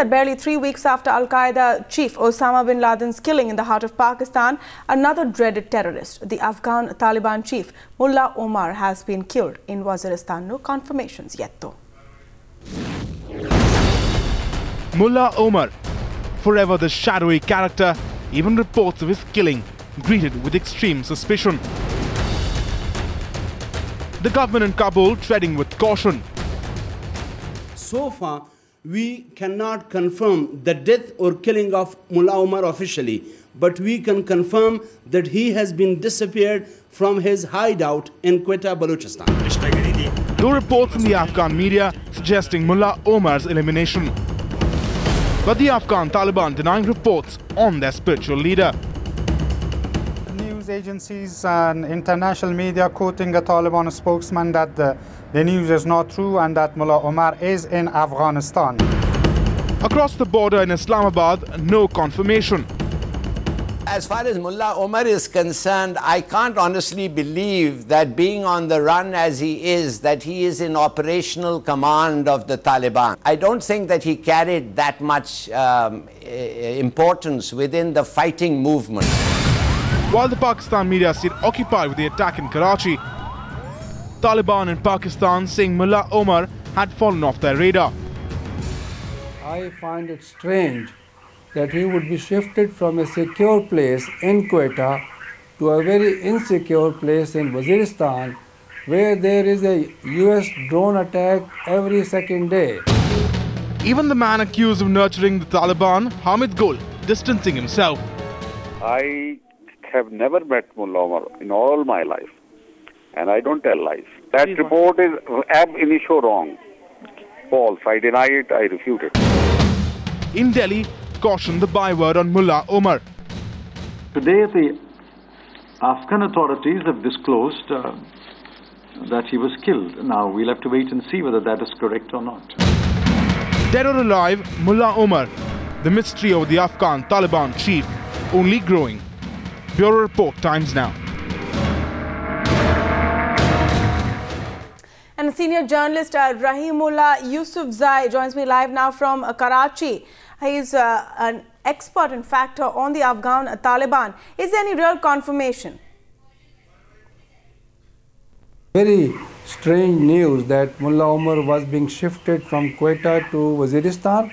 that barely 3 weeks after Al-Qaeda chief Osama bin Laden's killing in the heart of Pakistan, another dreaded terrorist, the Afghan Taliban chief Mullah Omar, has been killed in Waziristan. No confirmations yet though. Mullah Omar, forever the shadowy character, even reports of his killing greeted with extreme suspicion. The government in Kabul treading with caution. So far, we cannot confirm the death or killing of Mullah Omar officially, but we can confirm that he has been disappeared from his hideout in Quetta, Baluchistan. No reports in the Afghan media suggesting Mullah Omar's elimination. But the Afghan Taliban denying reports on their spiritual leader. News agencies and international media quoting a Taliban spokesman that the news is not true and that Mullah Omar is in Afghanistan. Across the border in Islamabad, no confirmation. As far as Mullah Omar is concerned, I can't honestly believe that, being on the run as he is, that he is in operational command of the Taliban. I don't think that he carried that much importance within the fighting movement. While the Pakistan media stayed occupied with the attack in Karachi, Taliban in Pakistan saying Mullah Omar had fallen off their radar. I find it strange that he would be shifted from a secure place in Quetta to a very insecure place in Waziristan, where there is a US drone attack every second day. Even the man accused of nurturing the Taliban, Hamid Gul, distancing himself. I have never met Mullah Omar in all my life, and I don't tell lies. That report is ab initio wrong. False. I deny it, I refute it. In Delhi, cautioned the byword on Mullah Omar. Today the Afghan authorities have disclosed that he was killed. Now we'll have to wait and see whether that is correct or not. Dead or alive, Mullah Omar, the mystery of the Afghan Taliban chief only growing. Bureau Report, Times Now. And senior journalist Rahimullah Yusufzai joins me live now from Karachi. He is an expert in fact on the Afghan Taliban. Is there any real confirmation? Very strange news that Mullah Omar was being shifted from Quetta to Waziristan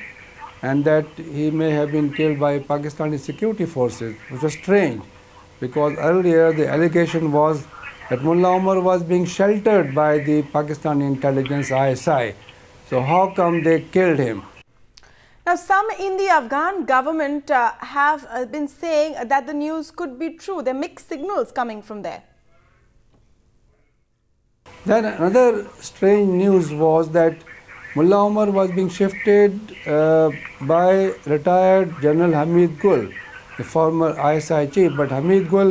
and that he may have been killed by Pakistani security forces, which was strange because earlier the allegation was that Mullah Omar was being sheltered by the Pakistani intelligence ISI. So how come they killed him? Now, some in the Afghan government have been saying that the news could be true. There are mixed signals coming from there. Then another strange news was that Mullah Omar was being shifted by retired General Hamid Gul, the former ISI chief. But Hamid Gul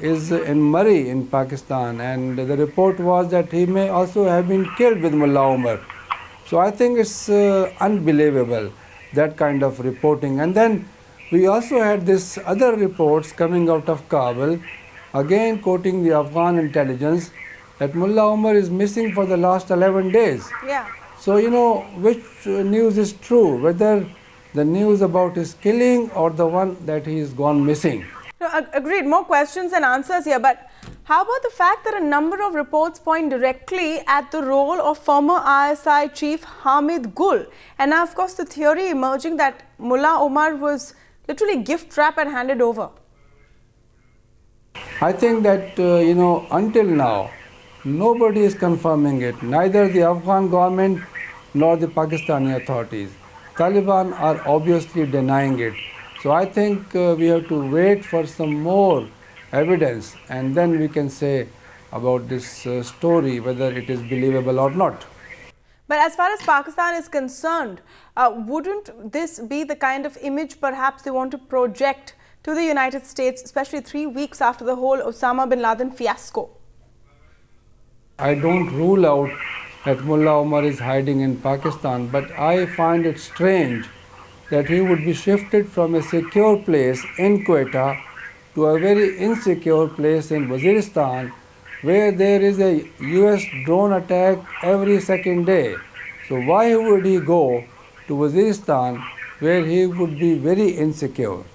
is in Murri in Pakistan, and the report was that he may also have been killed with Mullah Omar. So I think it's unbelievable, that kind of reporting. And then we also had this other reports coming out of Kabul, again quoting the Afghan intelligence, that Mullah Omar is missing for the last 11 days. Yeah. So you know, which news is true, whether the news about his killing or the one that he is gone missing. No, agreed, more questions and answers here, but how about the fact that a number of reports point directly at the role of former ISI chief Hamid Gul? And now, of course, the theory emerging that Mullah Omar was literally gift-wrapped and handed over. I think that, you know, until now, nobody is confirming it, neither the Afghan government nor the Pakistani authorities. Taliban are obviously denying it. So I think we have to wait for some more evidence, and then we can say about this story whether it is believable or not. But as far as Pakistan is concerned, wouldn't this be the kind of image perhaps they want to project to the United States, especially 3 weeks after the whole Osama bin Laden fiasco? I don't rule out that Mullah Omar is hiding in Pakistan, but I find it strange that he would be shifted from a secure place in Quetta to a very insecure place in Waziristan, where there is a US drone attack every second day. So why would he go to Waziristan, where he would be very insecure.